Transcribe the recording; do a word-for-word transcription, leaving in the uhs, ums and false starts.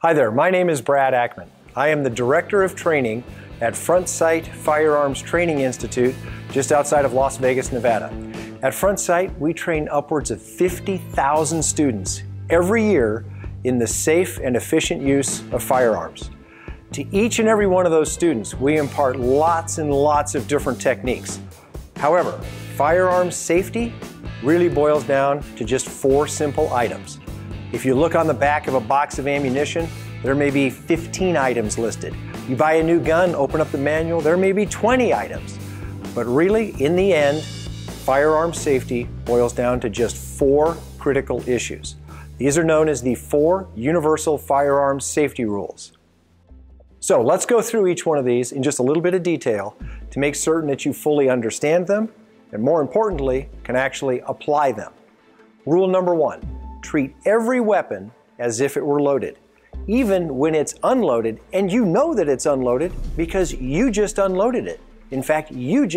Hi there, my name is Brad Ackman. I am the Director of Training at Front Sight Firearms Training Institute just outside of Las Vegas, Nevada. At Front Sight, we train upwards of fifty thousand students every year in the safe and efficient use of firearms. To each and every one of those students, we impart lots and lots of different techniques. However, firearms safety really boils down to just four simple items. If you look on the back of a box of ammunition, there may be fifteen items listed. You buy a new gun, open up the manual, there may be twenty items. But really, in the end, firearm safety boils down to just four critical issues. These are known as the four universal firearms safety rules. So let's go through each one of these in just a little bit of detail to make certain that you fully understand them, and more importantly, can actually apply them. Rule number one. Treat every weapon as if it were loaded, even when it's unloaded, and you know that it's unloaded because you just unloaded it. In fact, you just